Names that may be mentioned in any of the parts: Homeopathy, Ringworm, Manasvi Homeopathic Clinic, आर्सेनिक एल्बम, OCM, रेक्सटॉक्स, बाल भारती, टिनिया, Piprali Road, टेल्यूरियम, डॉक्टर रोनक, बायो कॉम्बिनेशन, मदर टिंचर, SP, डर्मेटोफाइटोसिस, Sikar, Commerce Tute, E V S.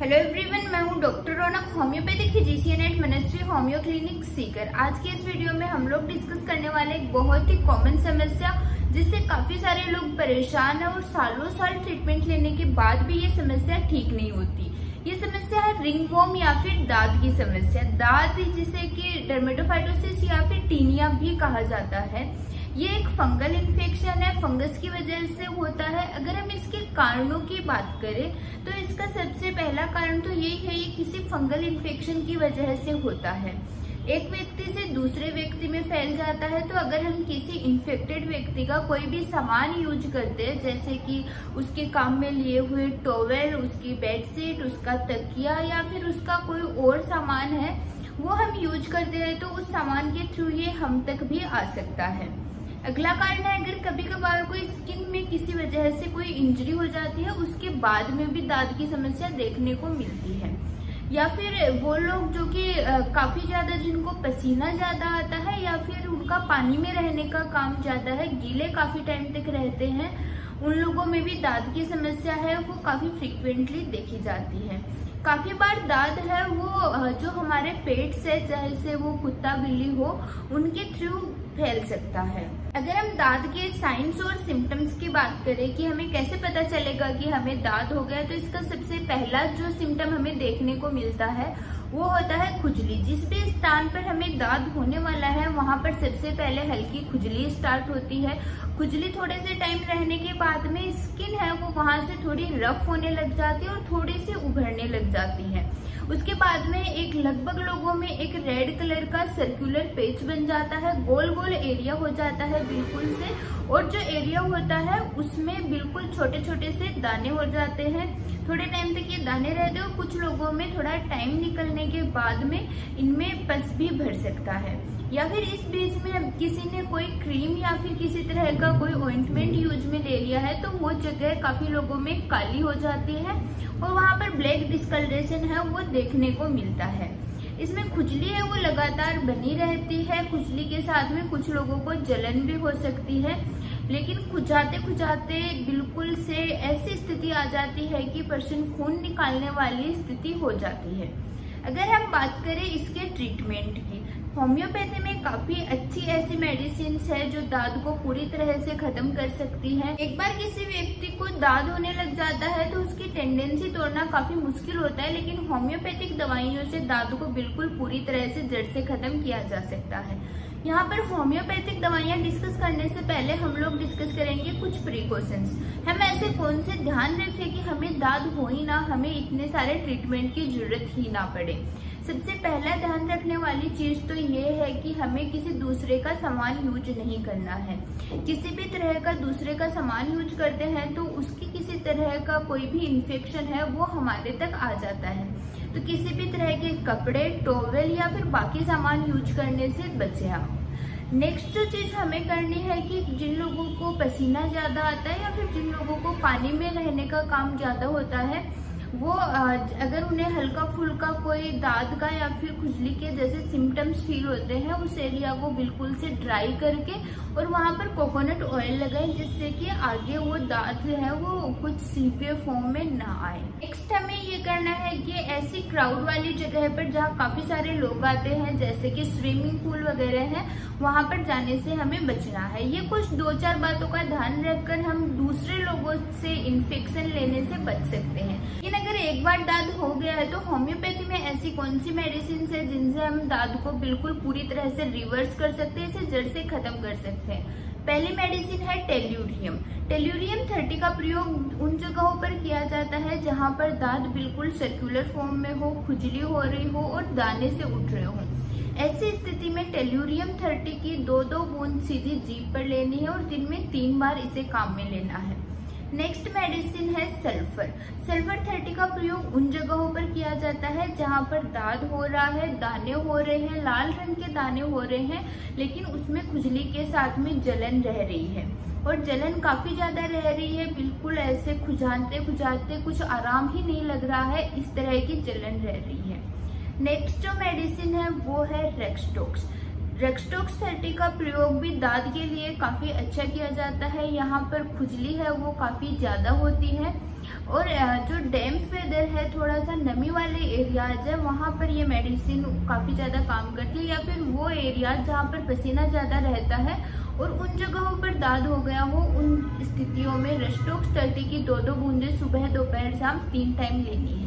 Hello everyone, मैं हूं डॉक्टर रोनक, homeopathic physician at ministry homeo clinic Sikar. आज के इस वीडियो में हम लोग डिस्कस करने वाले एक बहुत ही कॉमन समस्या, जिससे काफी सारे लोग परेशान हैं और सालों साल ट्रीटमेंट लेने के बाद भी ये समस्या ठीक नहीं होती। ये समस्या है रिंगवर्म या फिर दाद की समस्या। दाद, जिसे कि डर्मेटोफाइटोसिस या फिर टिनिया भी कहा जाता है, ये एक फंगल इन्फेक्शन है, फंगस की वजह से होता है। अगर हम इसके कारणों की बात करें तो इसका सबसे पहला कारण तो यही है, ये किसी फंगल इन्फेक्शन की वजह से होता है। एक व्यक्ति से दूसरे व्यक्ति में फैल जाता है। तो अगर हम किसी इन्फेक्टेड व्यक्ति का कोई भी सामान यूज करते हैं, जैसे कि उसके काम में लिए हुए टॉवेल, उसकी बेडशीट, उसका तकिया या फिर उसका कोई और सामान है वो हम यूज करते हैं, तो उस सामान के थ्रू ये हम तक भी आ सकता है। अगला कारण है, अगर कभी कभार कोई स्किन में किसी वजह से कोई इंजरी हो जाती है, उसके बाद में भी दाद की समस्या देखने को मिलती है। या फिर वो लोग जो कि काफ़ी ज़्यादा, जिनको पसीना ज़्यादा आता है या फिर उनका पानी में रहने का काम ज़्यादा है, गीले काफ़ी टाइम तक रहते हैं, उन लोगों में भी दाद की समस्या है, वो काफ़ी फ्रिक्वेंटली देखी जाती है। काफ़ी बार दाद है वो जो हमारे पेट से, चाहे से वो कुत्ता बिल्ली हो, उनके थ्रू फैल सकता है। अगर हम दाद के साइंस और सिम्टम्स की बात करें कि हमें कैसे पता चलेगा कि हमें दाद हो गया, तो इसका सबसे पहला जो सिम्टम हमें देखने को मिलता है वो होता है खुजली। जिस भी स्थान पर हमें दाद होने वाला है वहाँ पर सबसे पहले हल्की खुजली स्टार्ट होती है। खुजली थोड़े से टाइम रहने के बाद में स्किन है वो वहाँ से थोड़ी रफ होने लग जाती है और थोड़ी सी उभरने लग जाती है। उसके बाद में एक लगभग लोगों में एक रेड कलर का सर्कुलर पेच बन जाता है, गोल गोल एरिया हो जाता है बिल्कुल से, और जो एरिया होता है उसमें बिल्कुल छोटे छोटे से दाने हो जाते हैं। थोड़े टाइम तक ये दाने रहते हैं और कुछ लोगों में थोड़ा टाइम निकलने के बाद में इनमें पस भी भर सकता है। या फिर इस बीच में किसी ने कोई क्रीम या फिर किसी तरह का कोई ऑइंटमेंट यूज में ले लिया है तो वो जगह काफ़ी लोगों में काली हो जाती है और वहाँ पर ब्लैक डिस्कलरेशन है वो देखने को मिलता है। इसमें खुजली है वो लगातार बनी रहती है। खुजली के साथ में कुछ लोगों को जलन भी हो सकती है, लेकिन खुजाते खुजाते बिल्कुल से ऐसी स्थिति आ जाती है कि पर्सन खून निकालने वाली स्थिति हो जाती है। अगर हम बात करें इसके ट्रीटमेंट की, होम्योपैथी में काफ़ी अच्छी ऐसी मेडिसिन है जो दाद को पूरी तरह से ख़त्म कर सकती है। एक बार किसी व्यक्ति को दाद होने लग जाता है तो उसकी टेंडेंसी तोड़ना काफ़ी मुश्किल होता है, लेकिन होम्योपैथिक दवाइयों से दाद को बिल्कुल पूरी तरह से जड़ से ख़त्म किया जा सकता है। यहाँ पर होम्योपैथिक दवाइयाँ डिस्कस करने से पहले हम लोग डिस्कस करेंगे कुछ प्रिकॉशंस। हम ऐसे कौन से ध्यान रखें कि हमें दाद हो ही ना, हमें इतने सारे ट्रीटमेंट की जरूरत ही ना पड़े। सबसे पहला ध्यान रखने वाली चीज़ तो ये है कि हमें किसी दूसरे का सामान यूज नहीं करना है। किसी भी तरह का दूसरे का सामान यूज करते हैं तो उसकी किसी तरह का कोई भी इन्फेक्शन है वो हमारे तक आ जाता है। तो किसी भी तरह के कपड़े, टॉवेल या फिर बाकी सामान यूज करने से बचें आप। नेक्स्ट जो चीज़ हमें करनी है कि जिन लोगों को पसीना ज़्यादा आता है या फिर जिन लोगों को पानी में रहने का काम ज़्यादा होता है, वो अगर उन्हें हल्का फुल्का कोई दाद का या फिर खुजली के जैसे सिम्टम्स फील होते हैं, उस एरिया को बिल्कुल से ड्राई करके और वहाँ पर कोकोनट ऑयल लगाएं, जिससे कि आगे वो दाद है वो कुछ सीपे फॉर्म में ना आए। नेक्स्ट हमें ये करना है कि ऐसी क्राउड वाली जगह पर जहाँ काफ़ी सारे लोग आते हैं, जैसे कि स्विमिंग पूल वगैरह है, वहाँ पर जाने से हमें बचना है। ये कुछ दो चार बातों का ध्यान रखकर हम दूसरे लोगों से इन्फेक्शन लेने से बच सकते हैं। अगर एक बार दाद हो गया है तो होम्योपैथी में ऐसी कौन सी मेडिसिन है जिनसे हम दाद को बिल्कुल पूरी तरह से रिवर्स कर सकते हैं, इसे जड़ से खत्म कर सकते हैं। पहली मेडिसिन है टेल्यूरियम। टेल्यूरियम 30 का प्रयोग उन जगहों पर किया जाता है जहां पर दाद बिल्कुल सर्कुलर फॉर्म में हो, खुजली हो रही हो और दाने से उठ रहे हो। ऐसी स्थिति में टेल्यूरियम 30 की 2-2 बूंद सीधी जीभ पर लेनी है और दिन में 3 बार इसे काम में लेना है। नेक्स्ट मेडिसिन है सल्फर। सल्फर 30 का प्रयोग उन जगहों पर किया जाता है जहां पर दाद हो रहा है, दाने हो रहे हैं, लाल रंग के दाने हो रहे हैं, लेकिन उसमें खुजली के साथ में जलन रह रही है और जलन काफ़ी ज़्यादा रह रही है, बिल्कुल ऐसे खुजाते खुजाते कुछ आराम ही नहीं लग रहा है, इस तरह की जलन रह रही है। नेक्स्ट जो मेडिसिन है वो है रेक्सटॉक्स। रेक्सटॉक्स 30 का प्रयोग भी दाद के लिए काफ़ी अच्छा किया जाता है। यहाँ पर खुजली है वो काफ़ी ज़्यादा होती है और जो डैम्प वेदर है, थोड़ा सा नमी वाले एरियाज है, वहाँ पर ये मेडिसिन काफ़ी ज़्यादा काम करती है। या फिर वो एरियाज जहाँ पर पसीना ज़्यादा रहता है और उन जगहों पर दाद हो गया हो, उन स्थितियों में रेक्सटॉक्स तलती की 2-2 बूंदें सुबह, दोपहर, शाम 3 टाइम लेनी है।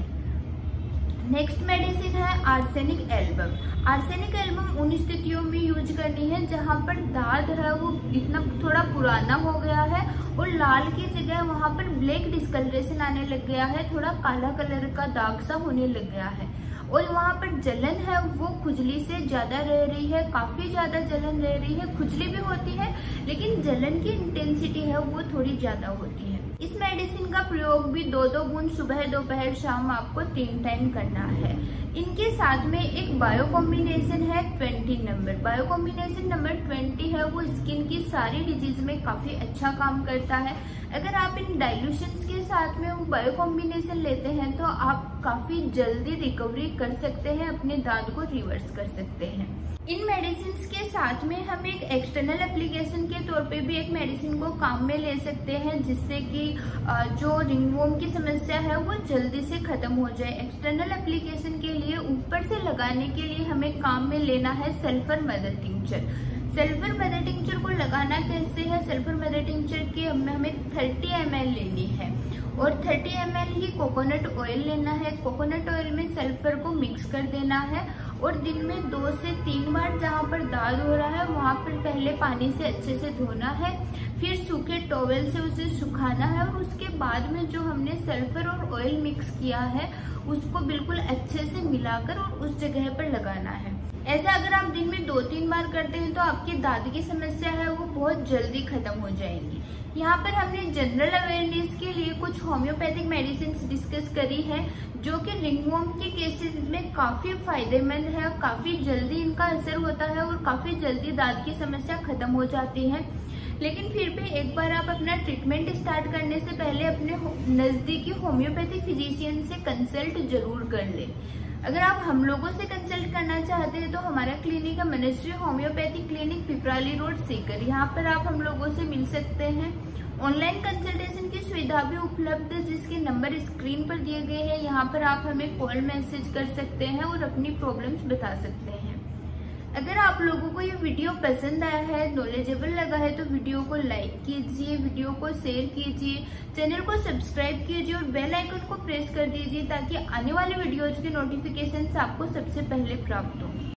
नेक्स्ट मेडिसिन है आर्सेनिक एल्बम। आर्सेनिक एल्बम उन स्थितियों में यूज करनी है जहाँ पर दाद है वो इतना थोड़ा पुराना हो गया है और लाल की जगह वहाँ पर ब्लैक डिस्कलरेशन आने लग गया है, थोड़ा काला कलर का दाग सा होने लग गया है और वहाँ पर जलन है वो खुजली से ज़्यादा रह रही है, काफ़ी ज़्यादा जलन रह रही है। खुजली भी होती है लेकिन जलन की इंटेंसिटी है वो थोड़ी ज़्यादा होती है। इस मेडिसिन का प्रयोग भी 2-2 बूंद सुबह, दोपहर, शाम आपको 3 टाइम करना है। इनके साथ में एक बायो कॉम्बिनेशन है 20 नंबर। बायो कॉम्बिनेशन नंबर 20 है वो स्किन की सारी डिजीज में काफ़ी अच्छा काम करता है। अगर आप इन डाइल्यूशंस के साथ में वो बायो कॉम्बिनेशन लेते हैं तो आप काफ़ी जल्दी रिकवरी कर सकते हैं, अपने दाद को रिवर्स कर सकते हैं। इन मेडिसिन के साथ में हम एक एक्सटर्नल एप्लीकेशन के तौर पे भी एक मेडिसिन को काम में ले सकते हैं, जिससे कि जो रिंगवर्म की समस्या है वो जल्दी से खत्म हो जाए। एक्सटर्नल एप्लीकेशन के लिए ऊपर से लगाने के लिए हमें काम में लेना है sulphur मदर टिंचर। Sulphur मदर टिंचर को लगाना कैसे है? सल्फर मदर टिंचर की हमें 30 ml लेनी है और 30 ml ही कोकोनट ऑयल लेना है। कोकोनट ऑयल में सल्फर को मिक्स कर देना है और दिन में 2 से 3 बार जहाँ पर दाद हो रहा है वहाँ पर पहले पानी से अच्छे से धोना है, फिर सूखे टॉवेल से उसे सुखाना है और उसके बाद में जो हमने सल्फर और ऑयल मिक्स किया है उसको बिल्कुल अच्छे से मिलाकर और उस जगह पर लगाना है। ऐसा अगर आप दिन में 2-3 बार करते हैं तो आपकी दाद की समस्या है वो बहुत जल्दी खत्म हो जाएगी। यहाँ पर हमने जनरल अवेयरनेस के लिए कुछ होम्योपैथिक मेडिसिन डिस्कस करी है जो कि रिंगवर्म के केसेस में काफ़ी फायदेमंद है। काफ़ी जल्दी इनका असर होता है और काफ़ी जल्दी दाद की समस्या खत्म हो जाती है। लेकिन फिर भी एक बार आप अपना ट्रीटमेंट स्टार्ट करने से पहले अपने नज़दीकी होम्योपैथिक फिजिशियन से कंसल्ट जरूर कर लें। अगर आप हम लोगों से कंसल्ट करना चाहते हैं तो हमारा क्लिनिक है ministry homeopathy clinic, Piprali road, Sikar. यहाँ पर आप हम लोगों से मिल सकते हैं। ऑनलाइन कंसल्टेशन की सुविधा भी उपलब्ध है, जिसके नंबर स्क्रीन पर दिए गए हैं। यहाँ पर आप हमें कॉल, मैसेज कर सकते हैं और अपनी प्रॉब्लम्स बता सकते हैं। अगर आप लोगों को ये वीडियो पसंद आया है, नॉलेजेबल लगा है तो वीडियो को लाइक कीजिए, वीडियो को शेयर कीजिए, चैनल को सब्सक्राइब कीजिए और बेल आइकन को प्रेस कर दीजिए ताकि आने वाले वीडियोज के नोटिफिकेशन आपको सबसे पहले प्राप्त हो।